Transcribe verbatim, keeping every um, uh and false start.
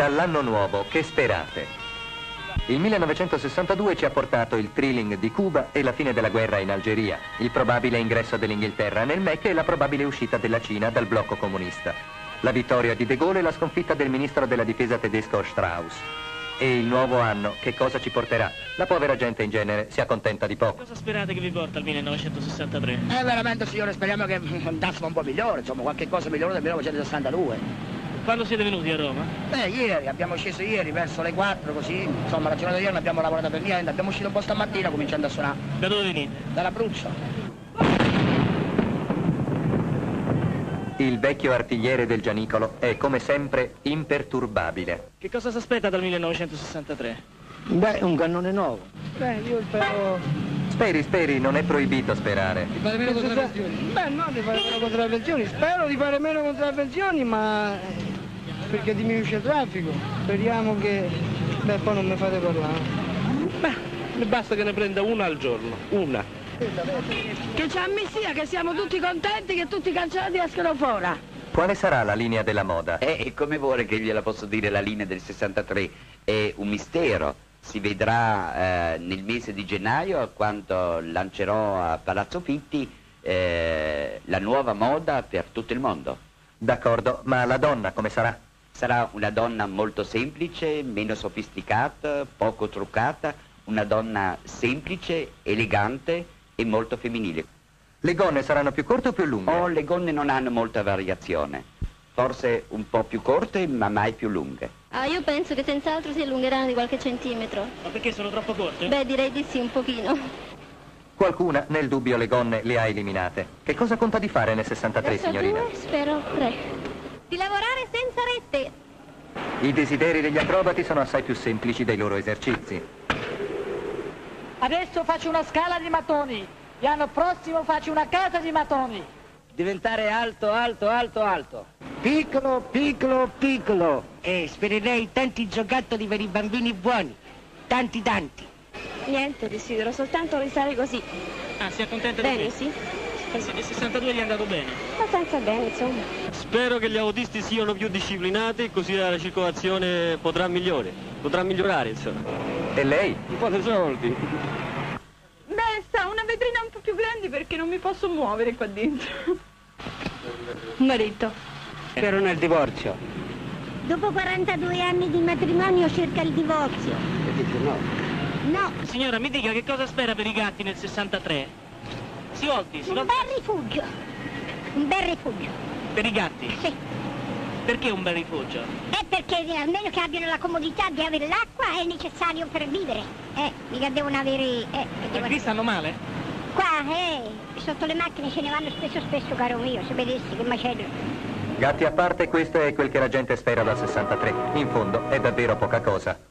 Dall'anno nuovo, che sperate? Il millenovecentosessantadue ci ha portato il thrilling di Cuba e la fine della guerra in Algeria, il probabile ingresso dell'Inghilterra nel M E C e la probabile uscita della Cina dal blocco comunista, la vittoria di De Gaulle e la sconfitta del ministro della difesa tedesco Strauss. E il nuovo anno, che cosa ci porterà? La povera gente in genere si accontenta di poco. Cosa sperate che vi porta il millenovecentosessantatré? Eh, veramente, signore, speriamo che andassimo un po' migliore, insomma, qualche cosa migliore del millenovecentosessantadue. Quando siete venuti a Roma? Beh, ieri, abbiamo sceso ieri, verso le quattro, così, insomma, la giornata di ieri non abbiamo lavorato per niente, abbiamo uscito un po' stamattina cominciando a suonare. Da dove venite? Dall'Abruzzo. Il vecchio artigliere del Gianicolo è, come sempre, imperturbabile. Che cosa si aspetta dal millenovecentosessantatré? Beh, un cannone nuovo. Beh, io spero... Speri, speri, non è proibito sperare. Di fare meno contravvenzioni? Beh, no, di fare meno contravvenzioni. Spero di fare meno contravvenzioni, ma... perché diminuisce il traffico. Speriamo che... Beh, poi non mi fate parlare. Beh, basta che ne prenda una al giorno. Una. Che c'è amnistia, che siamo tutti contenti, che tutti i cancelli escono fuori. Quale sarà la linea della moda? E eh, come vuole che gliela posso dire, la linea del sessantatré è un mistero. Si vedrà eh, nel mese di gennaio, quando lancerò a Palazzo Pitti eh, la nuova moda per tutto il mondo. D'accordo, ma la donna come sarà? Sarà una donna molto semplice, meno sofisticata, poco truccata, una donna semplice, elegante e molto femminile. Le gonne saranno più corte o più lunghe? Oh, le gonne non hanno molta variazione, forse un po' più corte ma mai più lunghe. Ah, io penso che senz'altro si allungheranno di qualche centimetro. Ma perché sono troppo corte? Beh, direi di sì, un pochino. Qualcuna, nel dubbio, le gonne le ha eliminate. Che cosa conta di fare nel sessantatré, signorina? Due, spero tre. Di lavorare senza rette. I desideri degli acrobati sono assai più semplici dei loro esercizi. Adesso faccio una scala di mattoni, l'anno prossimo faccio una casa di mattoni. Diventare alto, alto, alto, alto. Piccolo, piccolo, piccolo. E spererei tanti giocattoli per i bambini buoni. Tanti, tanti. Niente, desidero soltanto restare così. Ah, si accontenta di te? Bene, sì. Il sessantadue gli è andato bene? Abbastanza bene, insomma. Spero che gli autisti siano più disciplinati, così la circolazione potrà migliorare, potrà migliorare, insomma. E lei? Un po' di soldi. Beh, sta una vetrina un po' più grande perché non mi posso muovere qua dentro. Un marito. Spero nel divorzio. Dopo quarantadue anni di matrimonio cerca il divorzio. E dice no. No. Signora, mi dica che cosa spera per i gatti nel sessantatré? Si volti, si volti. Un bel rifugio. Un bel rifugio. Per i gatti? Sì. Perché un bel rifugio? Eh, perché almeno che abbiano la comodità di avere l'acqua è necessario per vivere. Eh, mica devono avere... Eh, devono... Qui stanno male? Qua, eh, sotto le macchine se ne vanno spesso spesso, caro mio, se vedessi che macello. Gatti a parte, questo è quel che la gente spera dal sessantatré. In fondo è davvero poca cosa.